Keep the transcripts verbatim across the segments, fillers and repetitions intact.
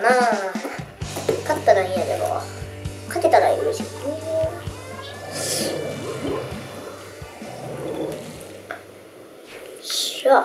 かな。勝ったらいいんやけど、勝てたらいいし。しゃあ。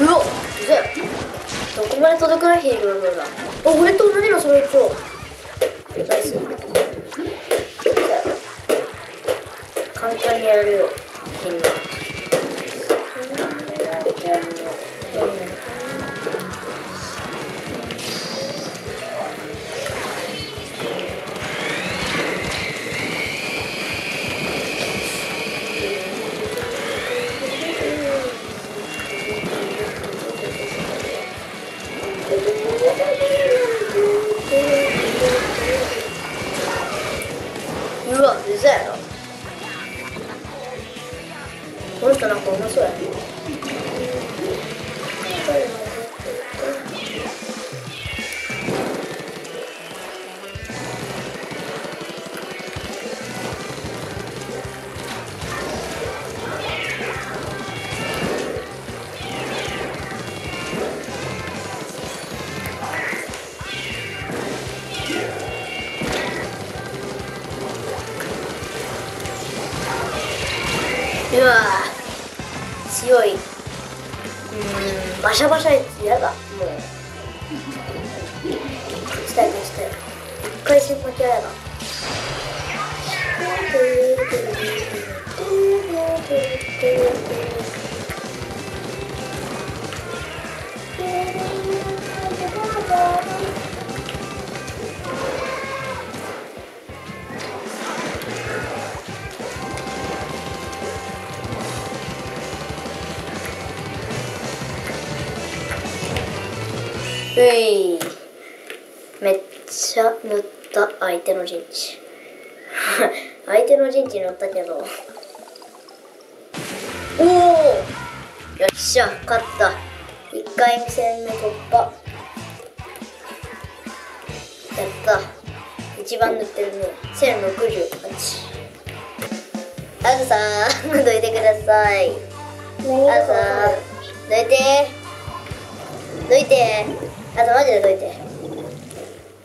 うわっ、どこまで届かないヘイルのような。あ、俺と同じのそれ一応。ナイス。簡単にやるよ。みんな。うわ、うざいな。この人なんか面白い。うわー、強い。うーん、バシャバシャやつ嫌だ。もうしたいとしたい。一回心配嫌だ。うい、めっちゃ塗った相手の陣地相手の陣地塗ったけど、おお、よっしゃ、勝った。いっかい戦目突破やった。一番塗ってるね。せんろくじゅうはち。あずさー、どいてください。あずさー、どいてー、どいてー。あとマジでどいて。よ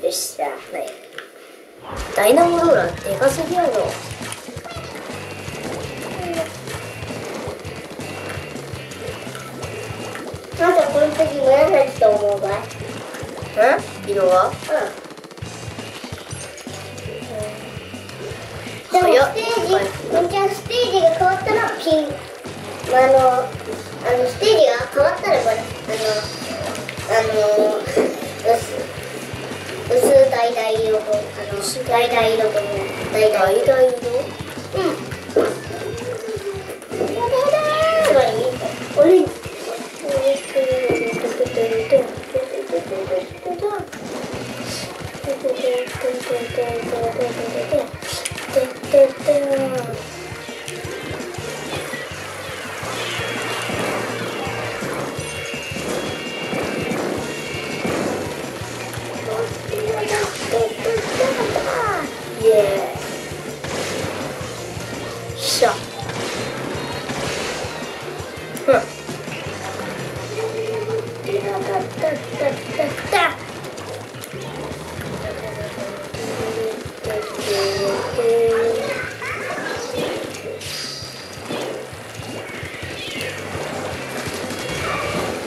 っしゃ、ない。ダイナモローラーでかすぎやろ。まだこの時紫と思うばい。うん？色は？うん。でもステージ、じゃあステージが変わったらピン。あのあのステージが変わったらこれあの。あのー、薄薄だいだい色と、あの薄だいだい色とね、だいだいだい色。うん。オレンジ。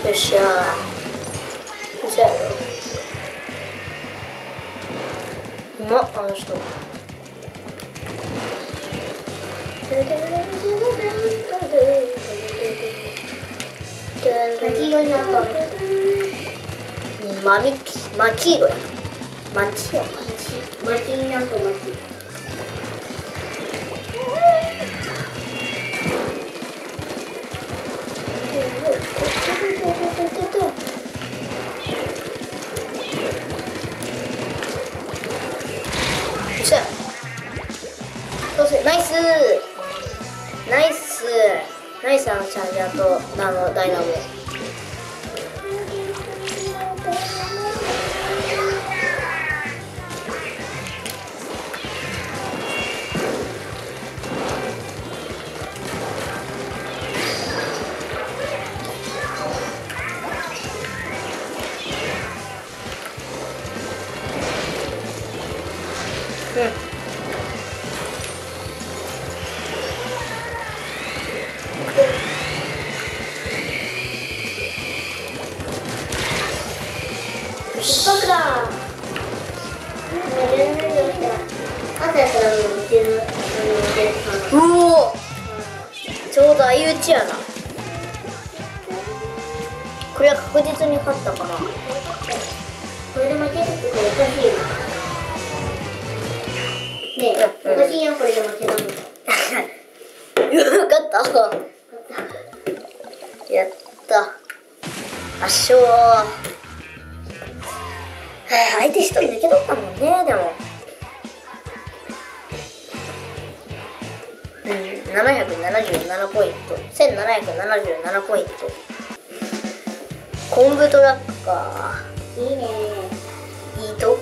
Pesha. Zero. No, a esto. Maquiro en la torre. Mami, maquiro. Maquiro. Maquiro en la torre.ナイスナイスナイスあのチャージャーとあのダイナモンうんやな。これは確実に勝ったかな。これで負けるっておかしいよねえ、おかしいやん、これで負けたの。勝った勝ったやった、圧勝。相手一人抜け取ったもんね、でもななひゃくななじゅうななポイント、せんななひゃくななじゅうななポイント。コングトラックか。いいね。いいと。わ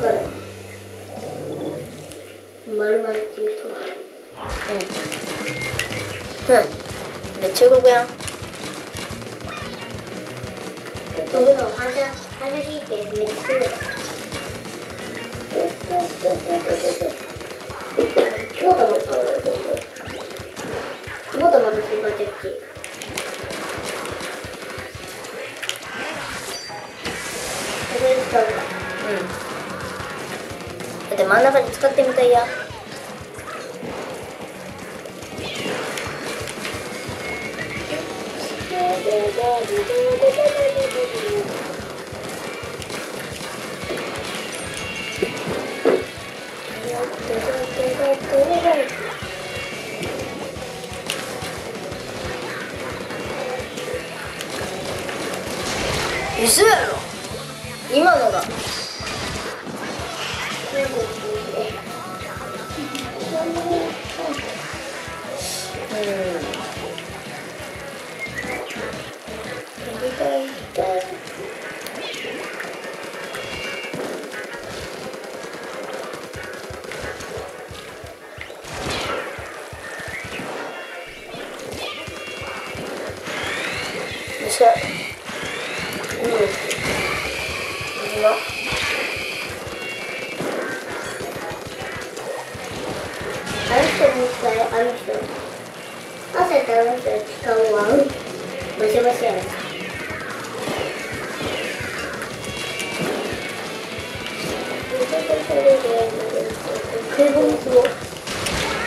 かる。丸々っていうと。うん。うん。めっちゃ動くやん。飛ぶの反射、反射神経めっちゃいい。うん、で真ん中で使ってみたいや。嘘やろ今のが。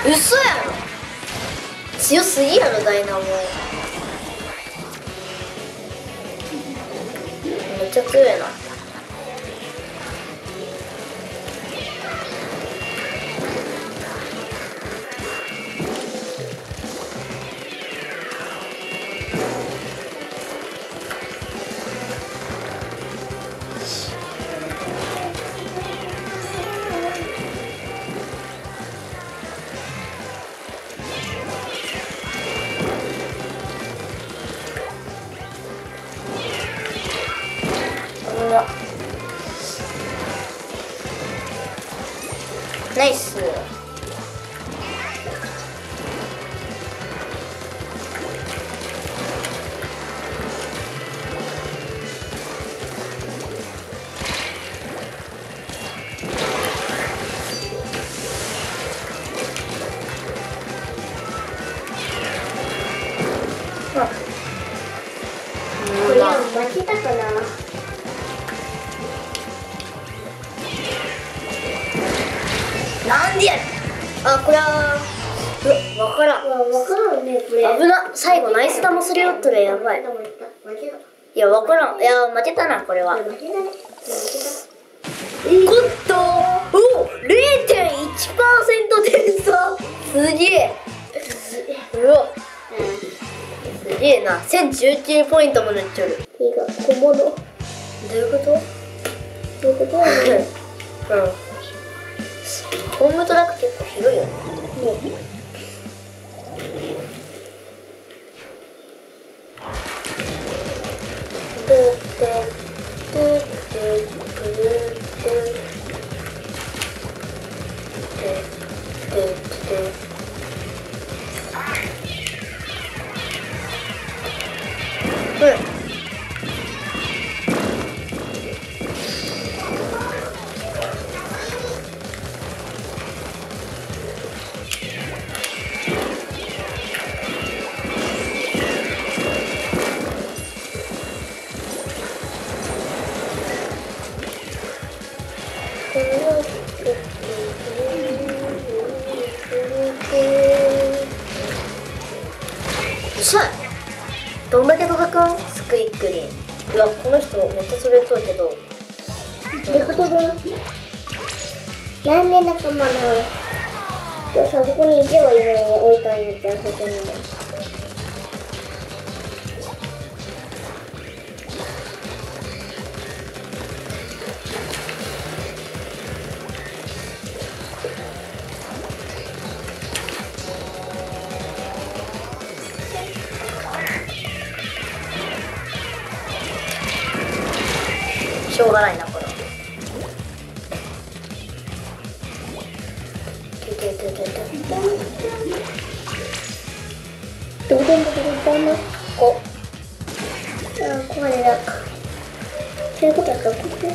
嘘やろ強すぎやろダイナモン。めっちゃ強いな。ナイス。んでやる。あ、これはわからん。わからんね、これ。危な、最後ナイス玉すり寄っとる、やばい。いや、わからん。いや、負けたな、これは。負けたね。ゴッドお れいてんいちパーセント 点差。すげえ。うわ。すげえな。せんじゅうきゅうポイントも塗っちゃう。いいか、小物。どういうことどういうことうん。ホームトラック結構広いよね。うん。どんだけ届くんスクイックリーン。うわ、この人めっちゃそれそうけど。ってことで、なんで仲間の、さ、ここにいちを置いたんやったら、そこに。しょうがないな、これ。ここまでだ。そういうことやったらここで。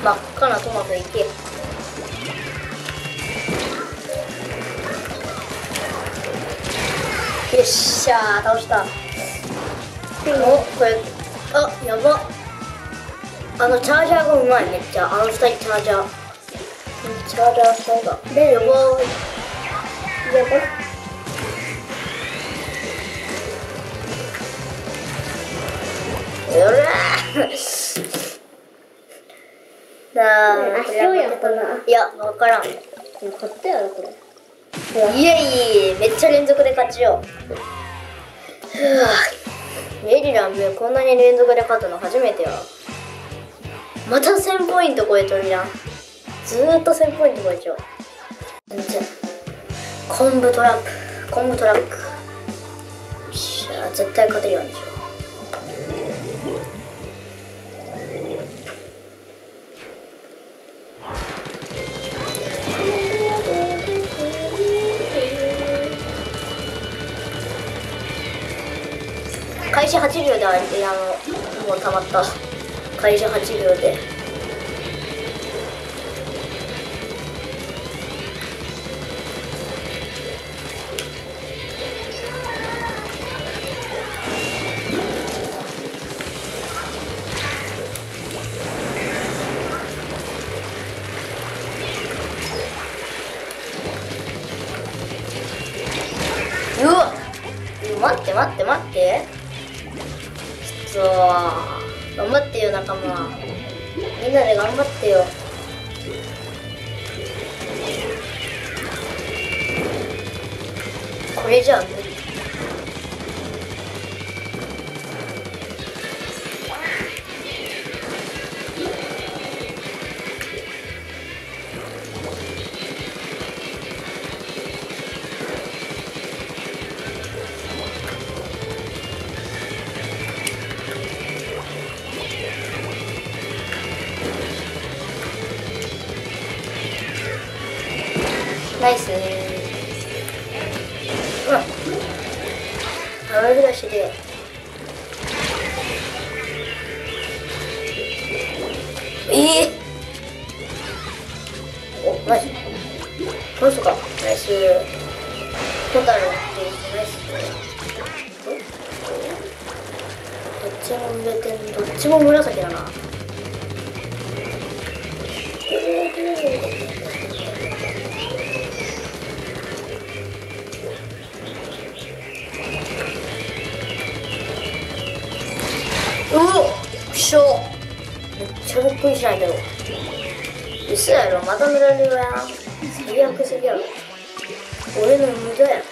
真っ赤なトマトいけ。よっしゃー、倒した。お、これ、あ、やば。あのチャージャーがうまい、めっちゃ。あの下にチャージャー。チャージャーそうだ。で、やばー。やばー。うらー。あ、そうやったな。いや、分からん。勝ったやろ、これ。いえいえ、めっちゃ連続で勝ちよう。ふぅ、エリランめ、こんなに連続で勝つの初めてや。またせんポイント超えとるやん。ずーっとせんポイント超えちゃう。コンブトラップ、コンブトラップ。よっしゃ、絶対勝てるようにしよう。開始はちびょうで、あのもうたまった。開始はちびょうでうわっ、待って待って待って、そう、頑張ってよ仲間、みんなで頑張ってよ。rid of it. Nice. Look. I really think I should do it. Oh, nice. Close up. Nice. Put that on. Nice. Doっちも売れてん、どっちも紫だな。うお、くしょ。めっちゃびっくりしないけど。嘘やろ、また塗られるやん。最悪すぎやろ。俺の無駄やん。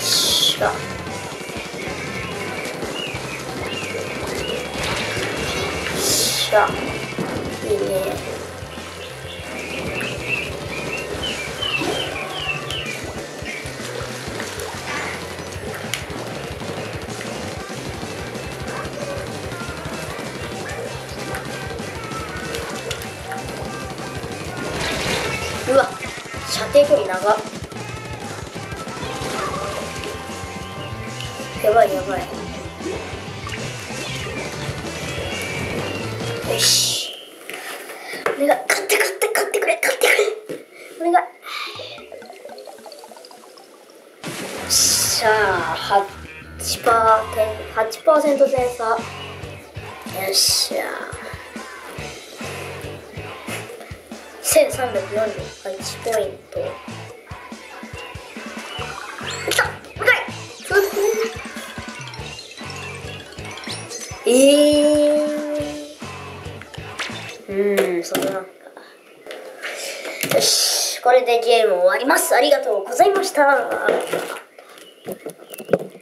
しか。いいね。うわ、射程距離長っ。やばいやばい。よし、お願い、買って買って買ってくれ、買ってくれ、お願い。さあ、はちパーセント センサー。よっしゃー、せんさんびゃくよんじゅうはちポイント。きた、お願い。えーうん、そうなんか。よし、これでゲーム終わります。ありがとうございました。